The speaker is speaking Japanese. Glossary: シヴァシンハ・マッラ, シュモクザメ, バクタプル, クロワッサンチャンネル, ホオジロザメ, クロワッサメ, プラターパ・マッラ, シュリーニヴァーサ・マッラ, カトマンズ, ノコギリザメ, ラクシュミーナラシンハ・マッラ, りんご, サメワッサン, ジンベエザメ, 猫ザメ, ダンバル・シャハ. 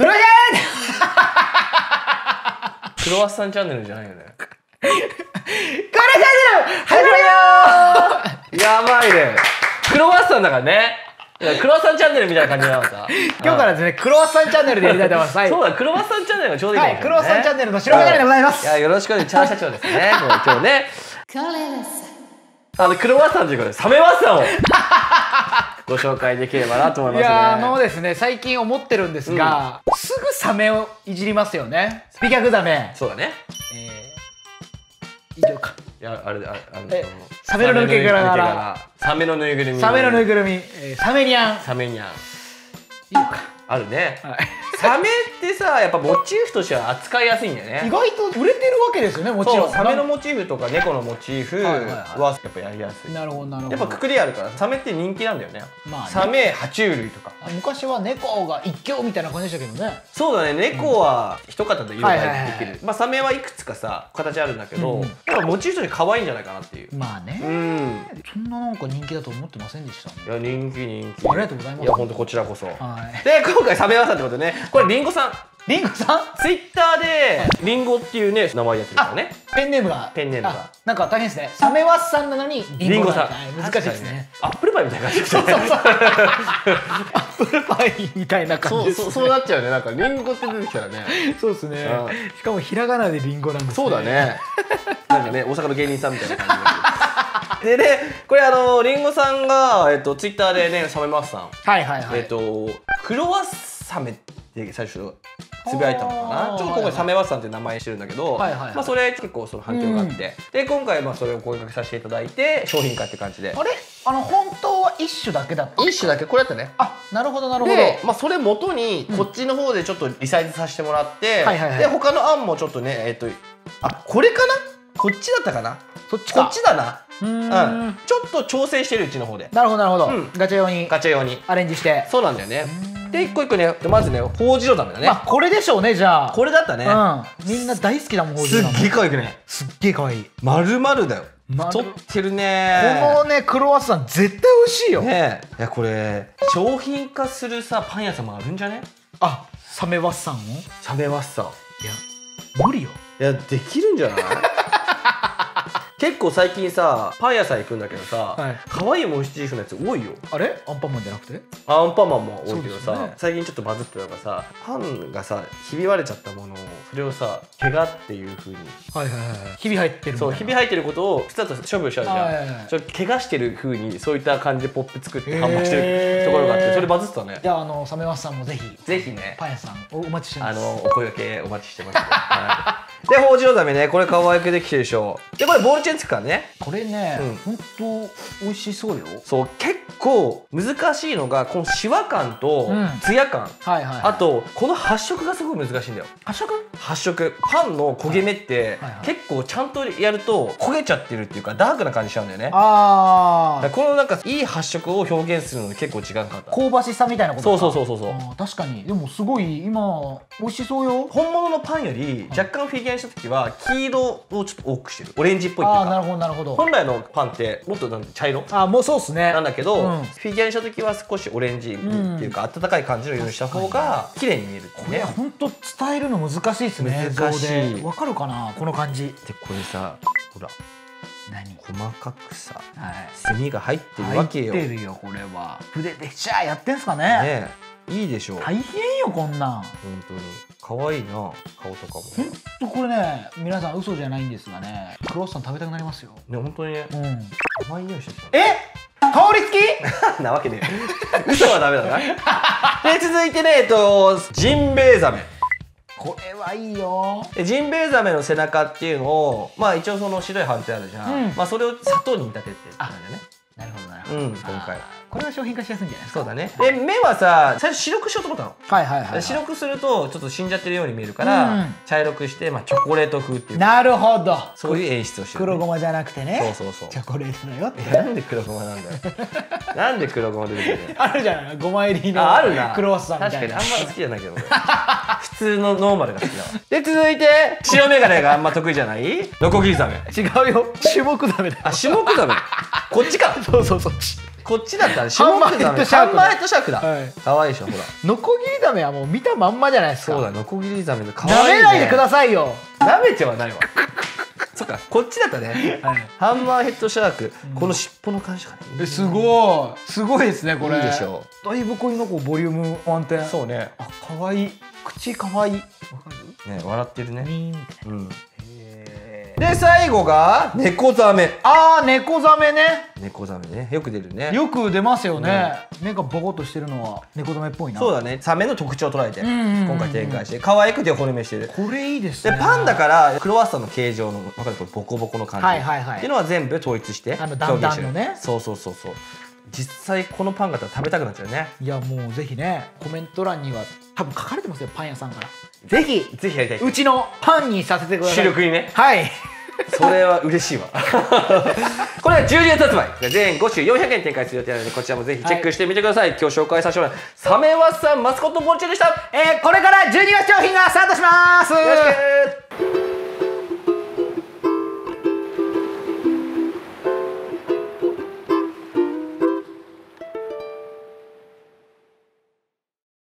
クロちゃんクロワッサンチャンネルじゃないよね。クロちゃんチャンネル始まるよやばいね。クロワッサンだからね。クロワッサンチャンネルみたいな感じなのさ。今日からですね、クロワッサンチャンネルでやりたいと思います。はい、そうだ、クロワッサンチャンネルがちょうどいいかもしれないね。はい、クロワッサンチャンネルの白眼鏡でございます。いや、よろしくお願いします。チャー社長ですね。今日ね。クロワッサンということで、サメワッサンをご紹介できればなと思いますね。いや、ですね、最近思ってるんですが、すぐサメをいじりますよね。美脚ザメ。そうだね。以上か。いや、あれだ、サメの抜け殻からサメのぬいぐるみ、サメのぬいぐるみ、サメニャン、サメニャン、いいのかあるね。サメってさ、やっぱモチーフとしては扱いやすいんだよね。意外と売れてるわけですよね。もちろんサメのモチーフとか猫のモチーフはやっぱやりやすい。なるほどなるほど。やっぱくくりあるからサメって人気なんだよね。サメ、爬虫類とか。昔は猫が一強みたいな感じでしたけどね。そうだね、猫は一方で色ができる。まあサメはいくつかさ形あるんだけど、やっぱモチーフとして可愛いんじゃないかなっていう。まあね。そんななんか人気だと思ってませんでした。いや、人気人気。ありがとうございます。いや、本当こちらこそ。で、今回サメワッサンってことね。これリンゴさん、リンゴさん、ツイッターでリンゴっていうね名前やってるからね。ペンネームが、ペンネームがなんか大変ですね。サメワッサンなのにリンゴさん、難しいですね。アップルパイみたいな感じですね。アップルパイみたいな感じ。そうなっちゃうね。なんかリンゴって出てきたらね。そうですね。しかもひらがなでリンゴなんです。そうだね。なんかね、大阪の芸人さんみたいな感じでね。これリンゴさんがツイッターでねサメワッサン、はいはいはい、クロワッサメで最初つぶやいたのかな。ちょっと今回サメワッサンって名前してるんだけど、まあそれ結構その反響があって、で今回まあそれを声掛けさせていただいて商品化って感じで。あれ本当は一種だけだった。一種だけこれだったね。あ、なるほどなるほど。でまあそれ元にこっちの方でちょっとリサイズさせてもらって、で他の案もちょっとねあ、これかな？こっちだったかな？こっちだな。うん。ちょっと調整してるうちの方で。なるほどなるほど。ガチャ用に。ガチャ用にアレンジして。そうなんだよね。で一個一個ね、まずねホオジロザメだね。まあこれでしょうね。じゃあこれだったね。うん、みんな大好きだもん。ホオジロザメすっげえ可愛くね。すっげえ可愛い。まるまるだよ。太ってるね。このねクロワッサン絶対美味しいよね。いや、これ商品化するさパン屋さんもあるんじゃね。あ、サメワッサンを。サメワッサン、いや無理よ。いや、できるんじゃない。結構最近さパン屋さん行くんだけどさ、可愛いモチーフのやつ多いよ。あれアンパンマンじゃなくて。アンパンマンも多いけどさ、最近ちょっとバズってたのがさ、パンがさひび割れちゃったものをそれをさ怪我っていう風に、ひび入ってる、そうひび入ってることを普通だと処分しちゃうじゃん。ちょっと怪我してる風にそういった感じでポップ作って販売してるところがあって、それバズってたね。じゃあサメワッサンもぜひぜひねパン屋さんお待ちしてます。お声掛けお待ちしてます。でホオジロザメね、これ可愛くできてるでしょ。でこれボールチェンつくからね。これね、本当美味しそうよ。そう結構難しいのがこのシワ感とツヤ感、あとこの発色がすごい難しいんだよ。発色？発色。パンの焦げ目って結構ちゃんとやると焦げちゃってるっていうかダークな感じしちゃうんだよね。ああ。このなんかいい発色を表現するのに結構時間かかった。香ばしさみたいなこと。そうそうそうそうそう。確かに。でもすごい今美味しそうよ。本物のパンより若干フィギュアにした時は黄色をちょっと多くしてる。オレンジっぽいっていうか。なるほどなるほど。本来のパンってもっとなんて茶色。あ、もうそうですね。なんだけど、フィギュアにした時は少しオレンジっていうか温かい感じの色にした方が綺麗に見える。これ本当伝えるの難しいですね。難しい。わかるかなこの感じ。でこれさ、ほら。何？細かくさ、墨が入ってるわけよ。入ってるよこれは。筆でシャーやってんすかね。ね。いいでしょう。大変よこんなん。本当に可愛いな顔とかも。本当これね、皆さん嘘じゃないんですがね、クロワッサン食べたくなりますよ。ね、本当にね。うん。甘い匂いしてきた。え？香り付き？なわけね。嘘はダメだな。で続いてねジンベエザメ。これはいいよ。ジンベエザメの背中っていうのをまあ一応その白い斑点あるじゃん。まあそれを砂糖に見立ててるんだよね。なるほどなるほど。うん、今回。これは商品化しやすいんじゃないですか。そうだね。で目はさ最初白くしようと思ったの。白くするとちょっと死んじゃってるように見えるから茶色くしてまあチョコレート風っていう。なるほど。そういう演出をしてる。黒ごまじゃなくてね。そうそうそう。チョコレートのよって。なんで黒ごまなんだよ。なんで黒ごま出てくるの。あるじゃない。ごま入りのクロワッサンみたいな。確かにあんま好きじゃないけど。普通のノーマルが好きだわ。で続いて白メガネがあんま得意じゃない。ノコギリザメ。違うよ。シュモクザメだ。あ、シュモクザメ。こっちか。そうそうそう。こっちだったらシャンマーとシャークだ。可愛いでしょほら。ノコギリザメはもう見たまんまじゃないですか。そうだノコギリザメで可愛いね。舐めないでくださいよ。舐めてはないわ。そっかこっちだったね。ハンマーヘッドシャークこの尻尾の感じがね。すごいすごいですねこれ。いいでしょ。だいぶこういうのこうボリューム満点。そうね。あ可愛い。口可愛い。わかる？ね笑ってるね。うん。で最後が猫ザメ。ああ猫ザメね。猫ザメねよく出るね。よく出ますよね。目がボコッとしてるのは猫ザメっぽいな。そうだね。サメの特徴を捉えて今回展開して可愛くて骨めしてる。これいいですね。でパンダからクロワッサンの形状の分かるとボコボコの感じっていうのは全部統一して表現してるね。そうそうそうそう。実際このパンが食べたくなっちゃうね。いやもうぜひねコメント欄には多分書かれてますよパン屋さんから。ぜひぜひやりたい。うちのパンにさせてください。主力にね。はい。それは嬉しいわ。これは12月発売。全5種400円展開する予定なのでこちらもぜひチェックしてみてください。今日紹介させてもらったサメワッサンマスコットボンチューでした。これから12月商品がスタートします。よろしく。